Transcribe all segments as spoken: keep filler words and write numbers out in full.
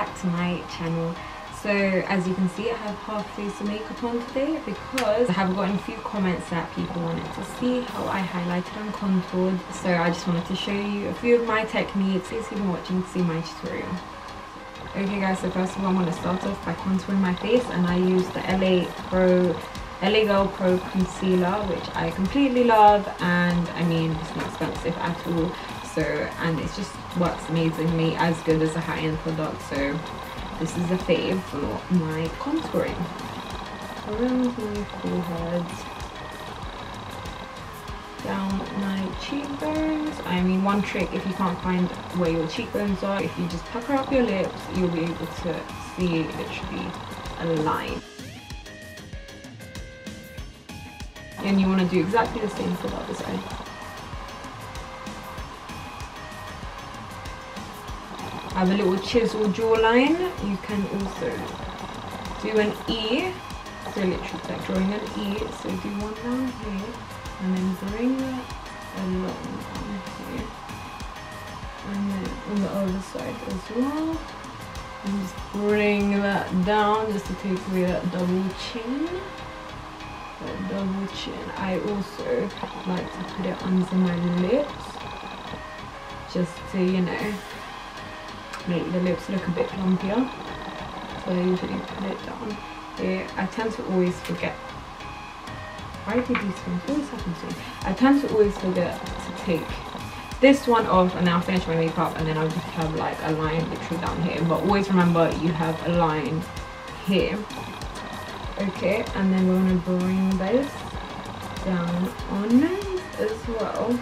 back to my channel. So as you can see, I have half face of makeup on today because I have gotten a few comments that people wanted to see how I highlighted and contoured. So I just wanted to show you a few of my techniques. If you've been watching to see my tutorial. Okay guys, so first of all I'm going to start off by contouring my face, and I use the L A Pro L A Girl Pro Concealer, which I completely love, and I mean it's not expensive at all, so and it just works amazingly, as good as a high-end product, so this is a fave for my contouring. Around my forehead, down my cheekbones. I mean, one trick if you can't find where your cheekbones are, if you just pucker up your lips, you'll be able to see literally a line. And you want to do exactly the same for the other side. I have a little chisel jawline. You can also do an E, so literally like drawing an E, so do one down here and then bring that along down here, and then on the other side as well, and just bring that down just to take away that double chin. That double chin. I also like to put it under my lips, just to, you know, make the lips look a bit plumpier. So I usually put it down here. I tend to always forget. Why do these things always happen to me? I tend to always forget to take this one off, and then I'll finish my makeup, and then I'll just have like a line literally down here. But always remember you have a line here. Okay, and then we're going to bring this down on as well.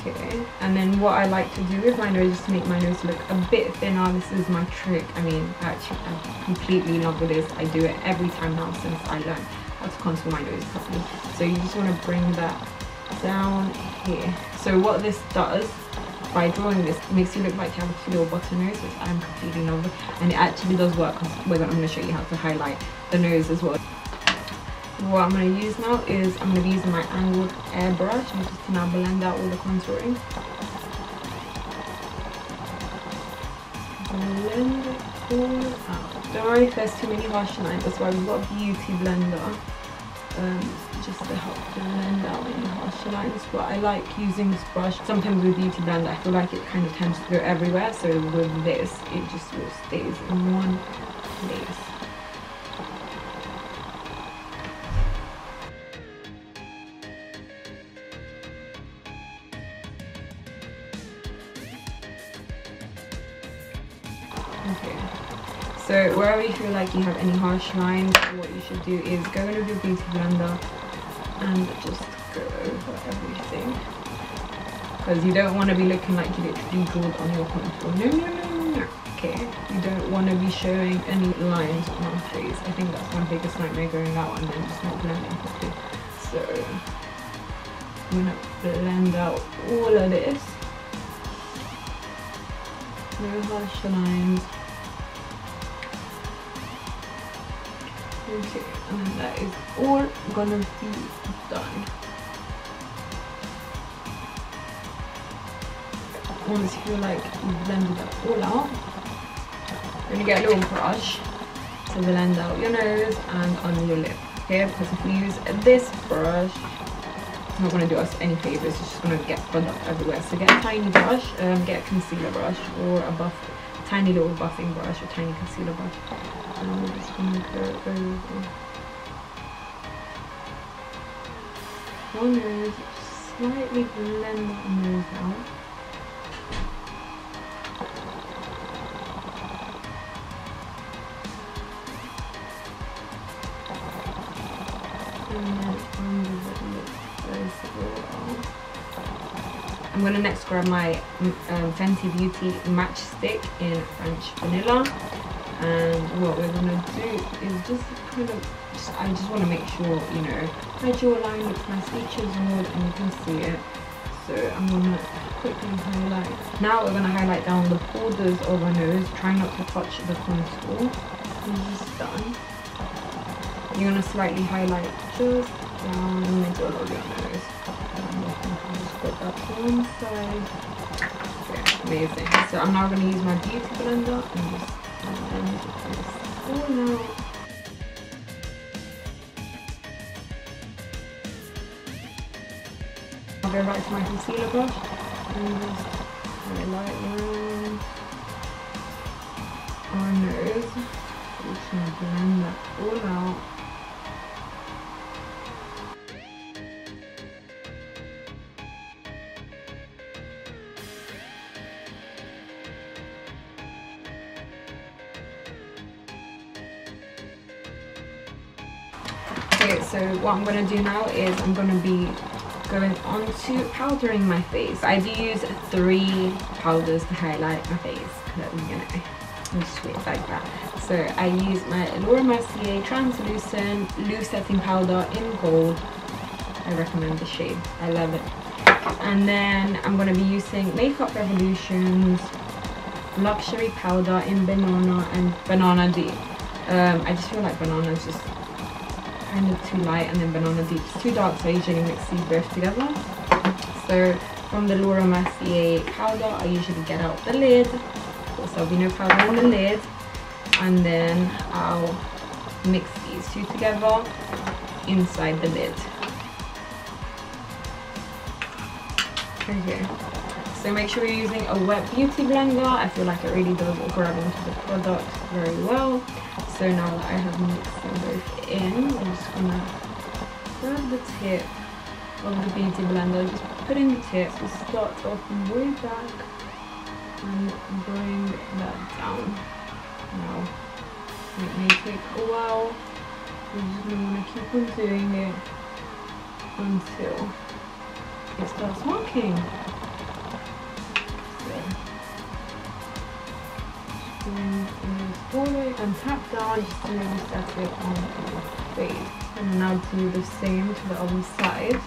Okay, and then what I like to do with my nose is to make my nose look a bit thinner. This is my trick. I mean, actually, I'm completely in love with this. I do it every time now since I learned how to contour my nose properly. So you just want to bring that down here. So what this does, by drawing this, it makes you look like you have a little button nose, which I'm completely in love with, and it actually does work. With it, I'm going to show you how to highlight the nose as well. What I'm going to use now is I'm going to be using my angled airbrush and just to now blend out all the contouring. Blend it all out. Don't worry if there's too many harsh lines. That's why we've got a beauty blender. Um, just to help blend out any harsher lines, but I like using this brush. Sometimes with beauty blender I feel like it kind of tends to go everywhere, so with this it just sort of stays in one place. Okay, so wherever you feel like you have any harsh lines, what you should do is go in with your beauty blender and just go over everything, because you don't want to be looking like you literally drilled on your contour. No, no, no, no. Okay, you don't want to be showing any lines on your face. I think that's my biggest nightmare, going out and then just not blending properly. So I'm gonna blend out all of this. No harsh lines. Okay, and that is all gonna be done. Once you feel like you've blended that all out, you're gonna get a little brush to blend out your nose and under your lip. Okay, because if we use this brush, it's not gonna do us any favors. It's just gonna get product everywhere. So get a tiny brush, um, get a concealer brush or a buff, tiny little buffing brush or tiny concealer brush. And we're just going to go over your nose, slightly blend that nose out. And then under the lips as well. I'm going to next grab my um, Fenty Beauty matchstick in French Vanilla. And what we're going to do is just kind of, just, I just want to make sure, you know, my jawline looks nicely chiseled and you can see it. So I'm going to quickly highlight. Now we're going to highlight down the borders of our nose, trying not to touch the contour. This is done. You're going to slightly highlight just down the middle of your nose. And I'm just going to put that to one side. There. amazing. So I'm not gonna use my beauty blender. I'm just gonna use this. Oh no. I'll go back to my concealer brush and just really lightly on my nose. I'm just gonna blend that all out. Okay, so what I'm going to do now is I'm going to be going on to powdering my face. I do use three powders to highlight my face because I'm going to just wait like that. So I use my Laura Mercier Translucent Loose Setting Powder in gold. I recommend the shade. I love it. And then I'm going to be using Makeup Revolution's Luxury Powder in Banana and Banana Deep. Um, I just feel like banana is just kind of too light, and then Banana Deep is too dark, so I usually mix these both together. So from the Laura Mercier powder, I usually get out the lid. Of course, there'll be no powder on the lid, and then I'll mix these two together inside the lid. Okay, so make sure you're using a wet beauty blender. I feel like it really does grab onto the product very well. So now that I have mixed them both in, I'm just going to grab the tip of the beauty blender, just put in the tip, so start off from way back and bring that down. Now, it may take a while, we're just going to want to keep on doing it until it starts working. And tap down just to really set it on your face, and now do the same to the other side.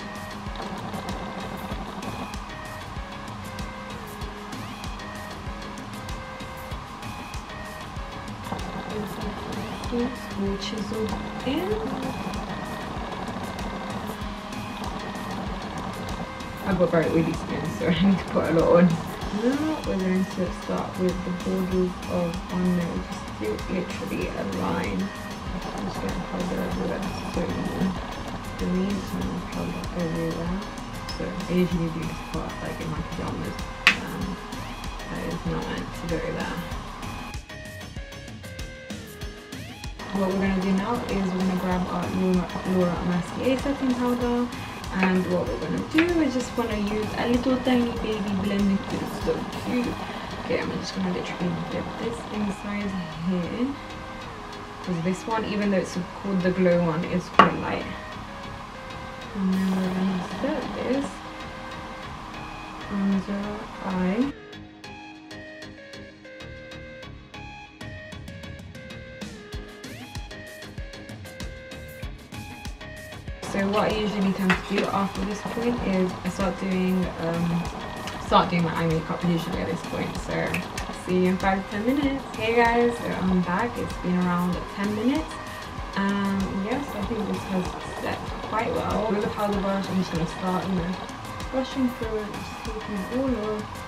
We'll chisel in. I've got very oily skin, so I need to put a lot on. Now we're going to start with the borders of our nose. Just do literally a line. I'm just going to powder everywhere. So for me, it's going to powder everywhere. So I usually do this part like in my pajamas, and that is not meant to go there. What we're going to do now is we're going to grab our Laura Mercier setting powder. And what we're going to do is just want to use a little tiny baby blending tool. It's so cute. Okay, I'm just going to literally dip this inside here. Because this one, even though it's called the glow one, is quite light. And then we're going to set this under our eye. So what I usually tend to do after this point is I start doing um, start doing my eye makeup usually at this point. So see you in five to ten minutes. Hey guys, so I'm back. It's been around ten minutes. Um, yes, I think this has set quite well. With the powder brush, I'm just gonna start, you know, brushing through it, just taking it all off.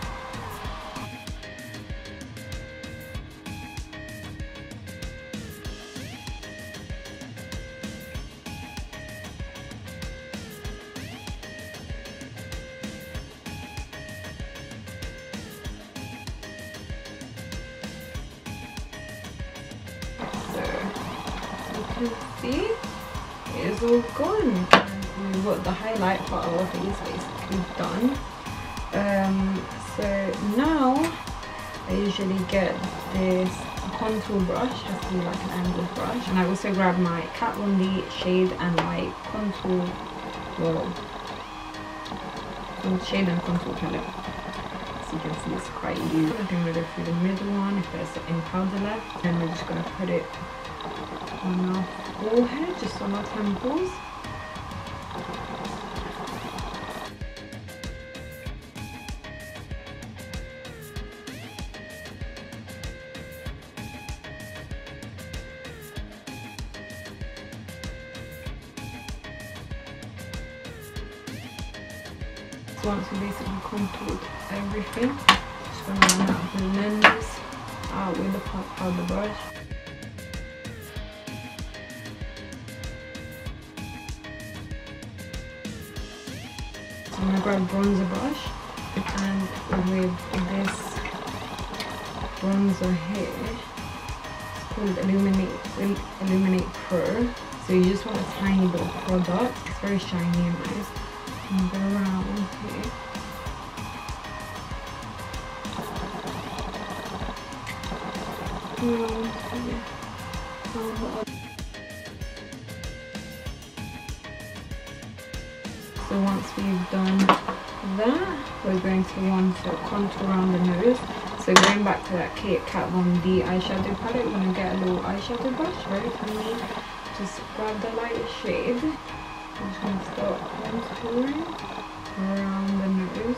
See, it is all gone. And we've got the highlight part of our face basically done. Um, so now I usually get this contour brush, has to be like an angled brush, and I also grab my Kat Von D shade and my contour, well, shade and contour palette. As you can see, it's quite easy. I'm going to go through the middle one if there's any powder left, and we're just going to put it on our forehead, just on our temples. So once we basically contoured everything, just around and then this out with the pop of the brush. So I'm gonna grab bronzer brush and with this bronzer here, it's called Illuminate Illuminate Pro. So you just want a tiny little product. It's very shiny and nice. I'm gonna go around here. Um, yeah. So once we've done that, we're going to want to contour around the nose. So going back to that Kat Von D eyeshadow palette, we're going to get a little eyeshadow brush, very tiny. Just grab the light shade. I'm just going to start contouring around the nose.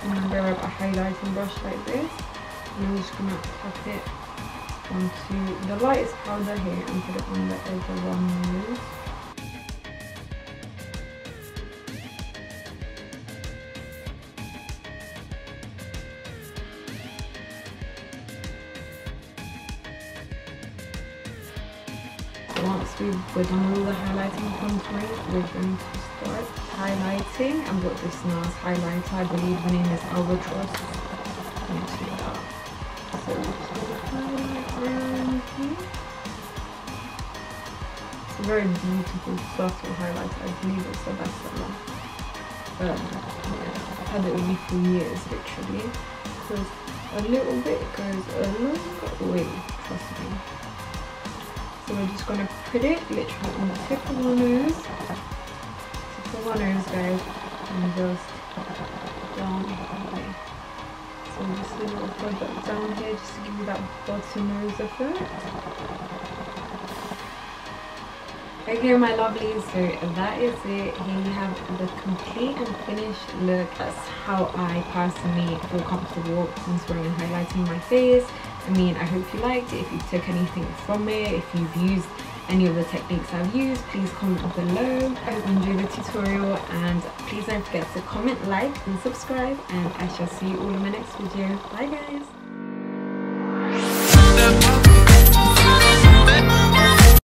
I'm going to grab a highlighting brush like this and I'm just going to tap it onto the lightest powder here and put it on the edge of our nose. Once we've, we've done all the highlighting contouring, we're going to start highlighting. I've got this nice highlighter, I believe her name is Albatross. Let me check it out. So highlight around here. It's a very beautiful, subtle highlighter. I believe it's the best seller. But yeah, I've had it with me for years, literally. Because a little bit goes a long way, trust me. So we're just going to put it literally on the tip of our nose, tip of our nose guys, and just down here. So just a little product down here just to give you that bottom nose effect. Okay my lovelies, so that is it. Here you have the complete and finished look. That's how I personally feel comfortable contouring and highlighting my face. I mean, I hope you liked it. If you took anything from it, if you've used any of the techniques I've used, please comment below. I hope you enjoyed the tutorial and please don't forget to comment, like and subscribe, and I shall see you all in my next video. Bye guys.